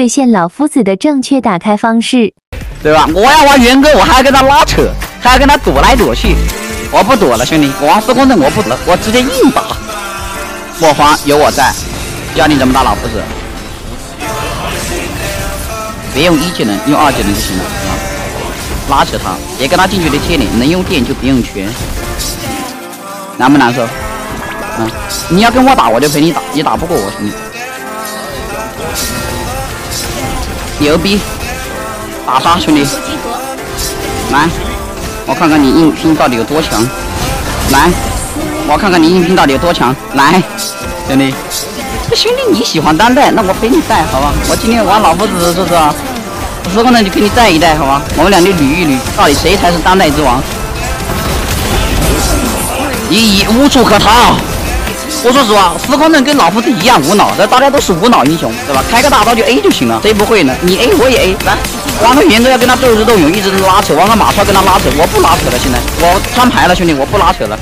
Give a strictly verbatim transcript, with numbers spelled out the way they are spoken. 兑现老夫子的正确打开方式，对吧？我要玩元歌，我还要跟他拉扯，还要跟他躲来躲去，我不躲了，兄弟，我玩司空震我不躲了，我直接硬打。莫慌，有我在，教你怎么打老夫子。别用一技能，用二技能就行了，拉扯他，别跟他近距离贴脸，能用电就别用拳。难不难受？嗯，你要跟我打，我就陪你打，你打不过我，兄弟。 牛逼！打他，兄弟！来，我看看你硬拼到底有多强！来，我看看你硬拼到底有多强！来，兄弟，这兄弟你喜欢单带，那我陪你带，好吧？我今天玩老夫子是不是啊？我说过呢，就陪你带一带，好吧？我们俩就捋一捋，到底谁才是单带之王？你已无处可逃。 我说实话，司空震跟老夫子一样无脑，这大家都是无脑英雄，对吧？开个大招就 A 就行了，谁不会呢？你 A 我也 A， 来，王和元哥要跟他斗智斗勇，一直拉扯，王和马超跟他拉扯，我不拉扯了，现在我摊牌了，兄弟，我不拉扯了。